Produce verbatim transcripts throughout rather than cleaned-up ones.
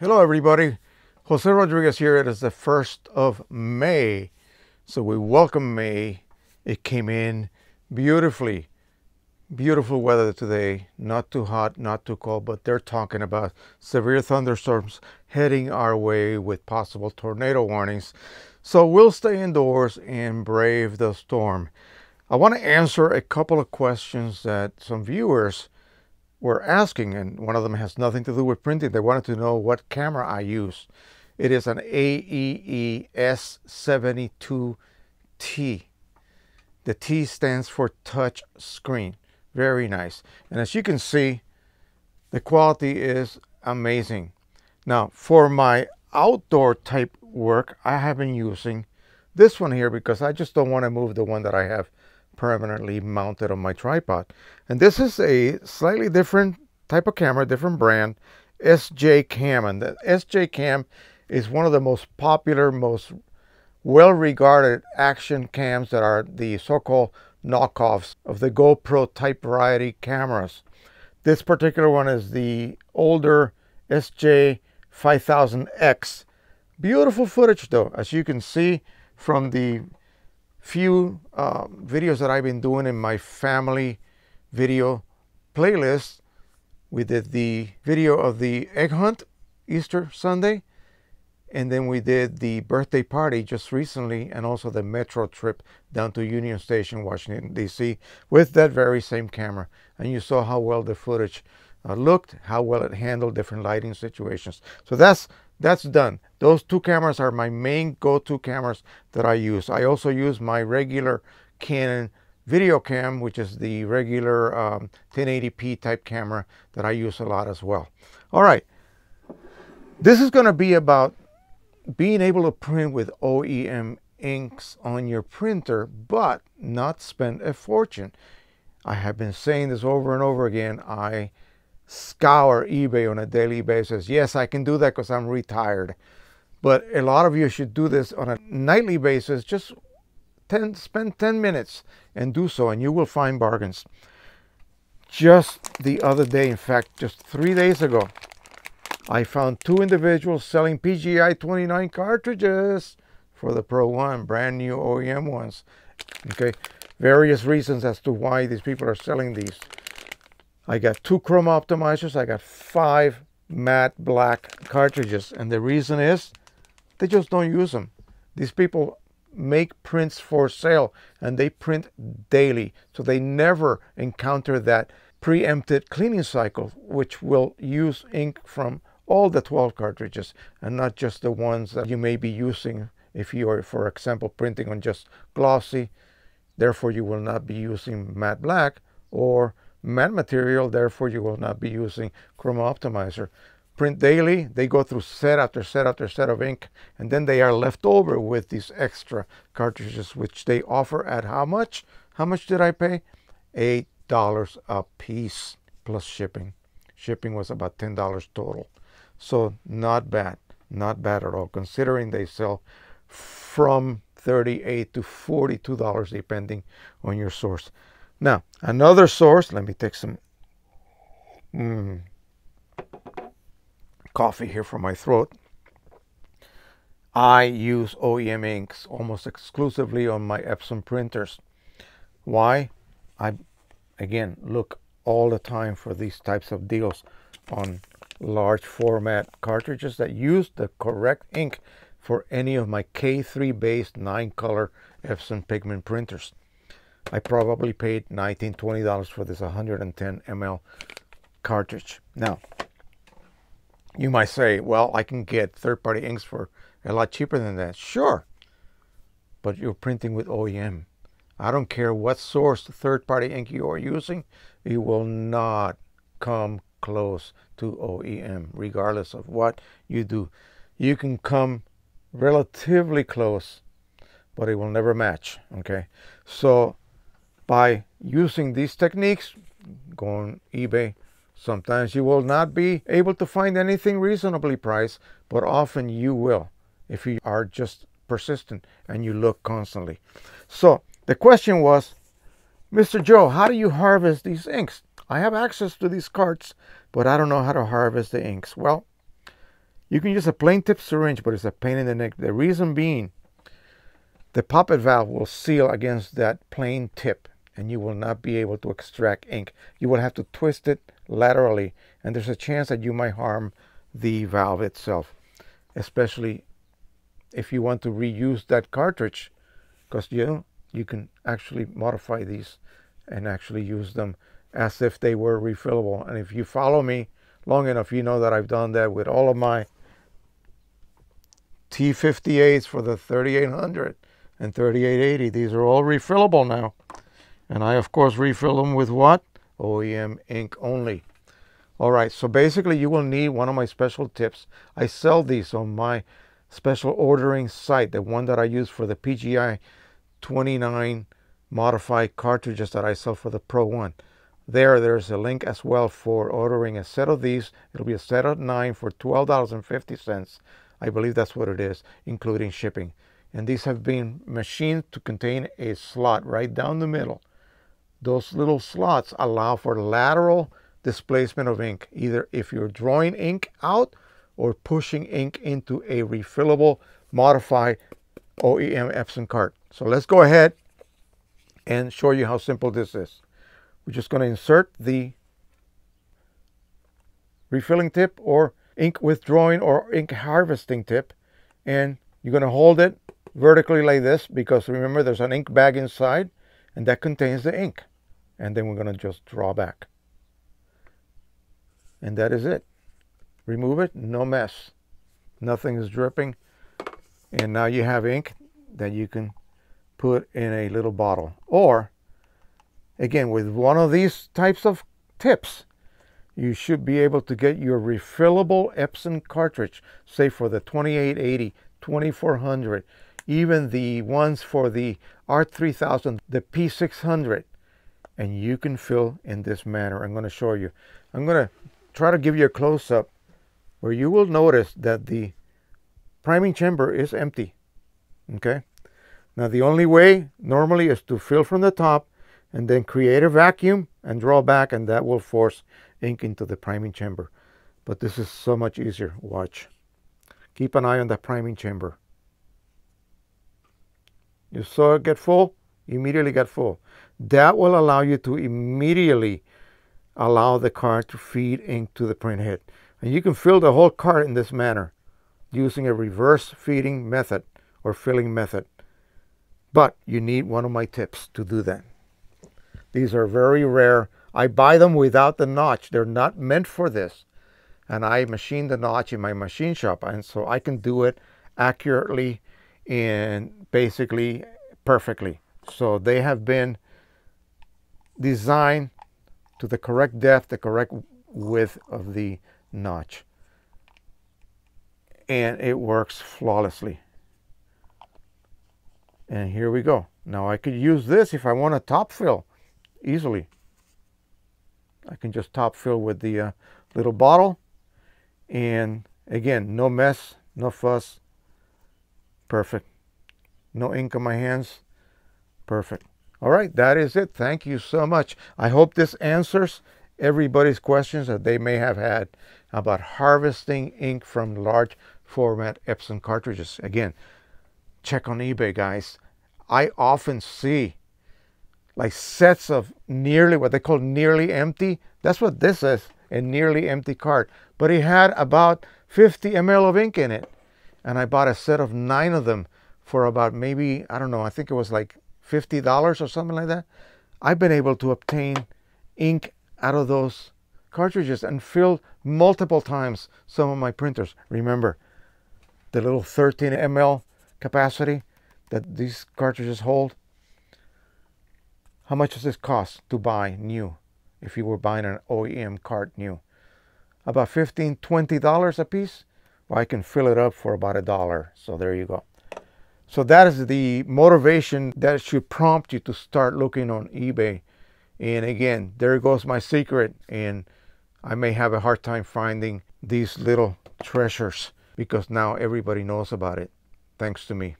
Hello everybody, Jose Rodriguez here. It is the first of May, so we welcome May. It came in beautifully. Beautiful weather today, not too hot, not too cold, but they're talking about severe thunderstorms heading our way with possible tornado warnings. So we'll stay indoors and brave the storm. I want to answer a couple of questions that some viewers were asking, and one of them has nothing to do with printing. They wanted to know what camera I use. It is an A E E S seventy-two T. The T stands for touch screen. Very nice. And as you can see, the quality is amazing. Now, for my outdoor type work, I have been using this one here because I just don't want to move the one that I have permanently mounted on my tripod. And this is a slightly different type of camera, different brand, S J Cam. And the S J Cam is one of the most popular, most well-regarded action cams that are the so-called knockoffs of the GoPro type variety cameras. This particular one is the older S J five thousand X. Beautiful footage though, as you can see from the few uh, videos that I've been doing in my family video playlist. We did the video of the egg hunt Easter Sunday, and then we did the birthday party just recently, and also the metro trip down to Union Station, Washington D C with that very same camera. And you saw how well the footage uh, looked, how well it handled different lighting situations. So that's that's done. Those two cameras are my main go-to cameras that I use. I also use my regular Canon video cam, which is the regular um, ten eighty P type camera that I use a lot as well. All right, this is going to be about being able to print with O E M inks on your printer, but not spend a fortune. I have been saying this over and over again. I scour eBay on a daily basis. Yes, I can do that because I'm retired, but a lot of you should do this on a nightly basis. Just ten, spend ten minutes and do so, and you will find bargains. Just the other day, in fact, just three days ago, I found two individuals selling P G I twenty-nine cartridges for the Pro one, brand new O E M ones. Okay, various reasons as to why these people are selling these. I got two Chroma Optimizers, I got five matte black cartridges, and the reason is they just don't use them. These people make prints for sale, and they print daily, so they never encounter that preempted cleaning cycle, which will use ink from all the twelve cartridges and not just the ones that you may be using if you are, for example, printing on just glossy. Therefore, you will not be using matte black or matte material. Therefore, you will not be using Chroma Optimizer. Print daily, they go through set after set after set of ink, and then they are left over with these extra cartridges, which they offer at how much? How much did I pay? Eight dollars a piece plus shipping. Shipping was about ten dollars total. So not bad, not bad at all, considering they sell from thirty-eight to forty-two dollars depending on your source. Now another source, let me take some mm, coffee here from my throat. I use O E M inks almost exclusively on my Epson printers. Why? I again look all the time for these types of deals on large format cartridges that use the correct ink for any of my K three based nine color Epson pigment printers. I probably paid nineteen, twenty dollars for this one hundred ten milliliter cartridge. Now, you might say, well, I can get third-party inks for a lot cheaper than that. Sure, but you're printing with O E M. I don't care what source third-party ink you are using, you will not come close to O E M, regardless of what you do. You can come relatively close, but it will never match, okay? So by using these techniques, go on eBay, sometimes you will not be able to find anything reasonably priced, but often you will if you are just persistent and you look constantly. So the question was, Mister Joe, how do you harvest these inks? I have access to these carts, but I don't know how to harvest the inks. Well, You can use a plain tip syringe, but it's a pain in the neck. The reason being, the poppet valve will seal against that plain tip and you will not be able to extract ink. You will have to twist it laterally, and there's a chance that you might harm the valve itself, especially if you want to reuse that cartridge, because you know, you can actually modify these and actually use them as if they were refillable. And if you follow me long enough, you know that I've done that with all of my T fifty-eights for the thirty-eight hundred and thirty-eight eighty. These are all refillable now. And I, of course, refill them with what? O E M ink only. All right, so basically you will need one of my special tips. I sell these on my special ordering site, the one that I use for the P G I twenty-nine modified cartridges that I sell for the Pro one. There, there's a link as well for ordering a set of these. It'll be a set of nine for twelve dollars and fifty cents. I believe that's what it is, including shipping. And these have been machined to contain a slot right down the middle. Those little slots allow for lateral displacement of ink, either if you're drawing ink out or pushing ink into a refillable modified O E M Epson cart. So let's go ahead and show you how simple this is. We're just going to insert the refilling tip or ink withdrawing or ink harvesting tip, and you're going to hold it vertically like this, because remember there's an ink bag inside and that contains the ink. And then we're going to just draw back. And that is it. Remove it, no mess. Nothing is dripping. And now you have ink that you can put in a little bottle. Or, again, with one of these types of tips, you should be able to get your refillable Epson cartridge, say for the twenty-eight eighty, twenty-four hundred, even the ones for the R three thousand, the P six hundred, and you can fill in this manner. I'm going to show you. I'm going to try to give you a close-up where you will notice that the priming chamber is empty, okay? Now, the only way normally is to fill from the top and then create a vacuum and draw back, and that will force ink into the priming chamber. But this is so much easier. Watch. Keep an eye on the priming chamber. You saw it get full, immediately got full. That will allow you to immediately allow the card to feed ink to the printhead. And you can fill the whole card in this manner using a reverse feeding method or filling method. But you need one of my tips to do that. These are very rare. I buy them without the notch. They're not meant for this. And I machine the notch in my machine shop. And so I can do it accurately and basically perfectly. So they have been designed to the correct depth, the correct width of the notch. And it works flawlessly. And here we go. Now I could use this if I want to top fill easily. I can just top fill with the uh, little bottle. And again, no mess, no fuss. Perfect. No ink on my hands. Perfect. All right, that is it. Thank you so much. I hope this answers everybody's questions that they may have had about harvesting ink from large format Epson cartridges. Again, check on eBay, guys. I often see like sets of nearly what they call nearly empty. That's what this is, a nearly empty card. But it had about fifty milliliters of ink in it. And I bought a set of nine of them for about maybe, I don't know, I think it was like fifty dollars or something like that. I've been able to obtain ink out of those cartridges and filled multiple times some of my printers. Remember, the little thirteen milliliter capacity that these cartridges hold. How much does this cost to buy new if you were buying an O E M cart new? About fifteen dollars, twenty dollars a piece? Well, I can fill it up for about a dollar. So there you go. So that is the motivation that should prompt you to start looking on eBay. And again, there goes my secret. And I may have a hard time finding these little treasures because now everybody knows about it. Thanks to me.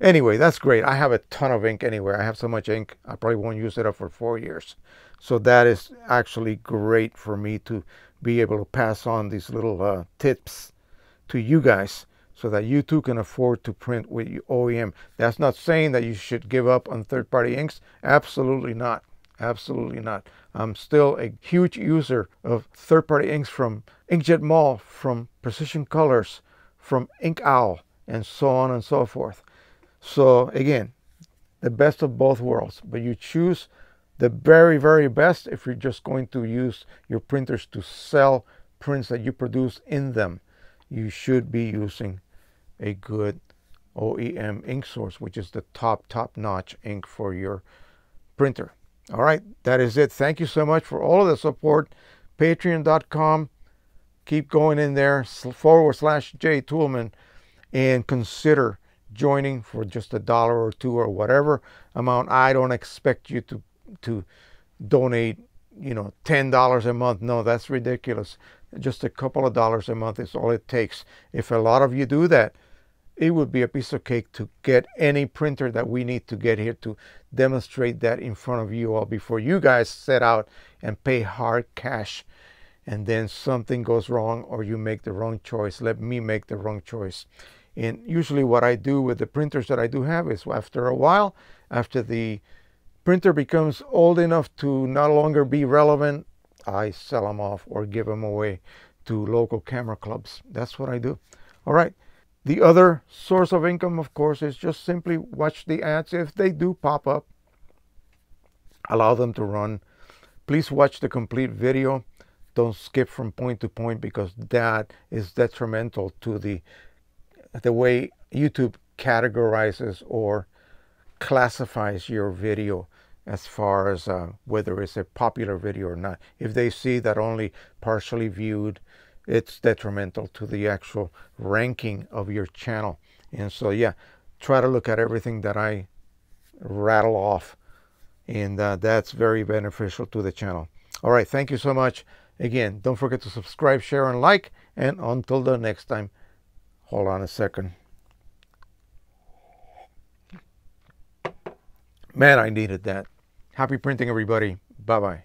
Anyway, that's great. I have a ton of ink anyway. I have so much ink, I probably won't use it up for four years. So that is actually great for me to be able to pass on these little uh, tips to you guys so that you too can afford to print with your O E M. That's not saying that you should give up on third-party inks. Absolutely not. Absolutely not. I'm still a huge user of third-party inks from Inkjet Mall, from Precision Colors, from Ink Owl, and so on and so forth. So again, the best of both worlds, but you choose the very, very best if you're just going to use your printers to sell prints that you produce in them. You should be using a good O E M ink source, which is the top, top-notch ink for your printer. All right, that is it. Thank you so much for all of the support. Patreon dot com. Keep going in there, forward slash Jay Toolman, and consider joining for just a dollar or two or whatever amount. I don't expect you to, to donate, you know, ten dollars a month. No, that's ridiculous. Just a couple of dollars a month is all it takes. If a lot of you do that, it would be a piece of cake to get any printer that we need to get here to demonstrate that in front of you all before you guys set out and pay hard cash. And then something goes wrong or you make the wrong choice. Let me make the wrong choice. And usually what I do with the printers that I do have is after a while, after the printer becomes old enough to no longer be relevant, I sell them off or give them away to local camera clubs. That's what I do. All right. The other source of income, of course, is just simply watch the ads. If they do pop up, allow them to run. Please watch the complete video. Don't skip from point to point because that is detrimental to the, the way YouTube categorizes or classifies your video as far as uh, whether it's a popular video or not. If they see that only partially viewed, it's detrimental to the actual ranking of your channel. And so, yeah, try to look at everything that I rattle off. And uh, that's very beneficial to the channel. All right, thank you so much. Again, don't forget to subscribe, share, and like. And until the next time, hold on a second. Man, I needed that. Happy printing, everybody. Bye-bye.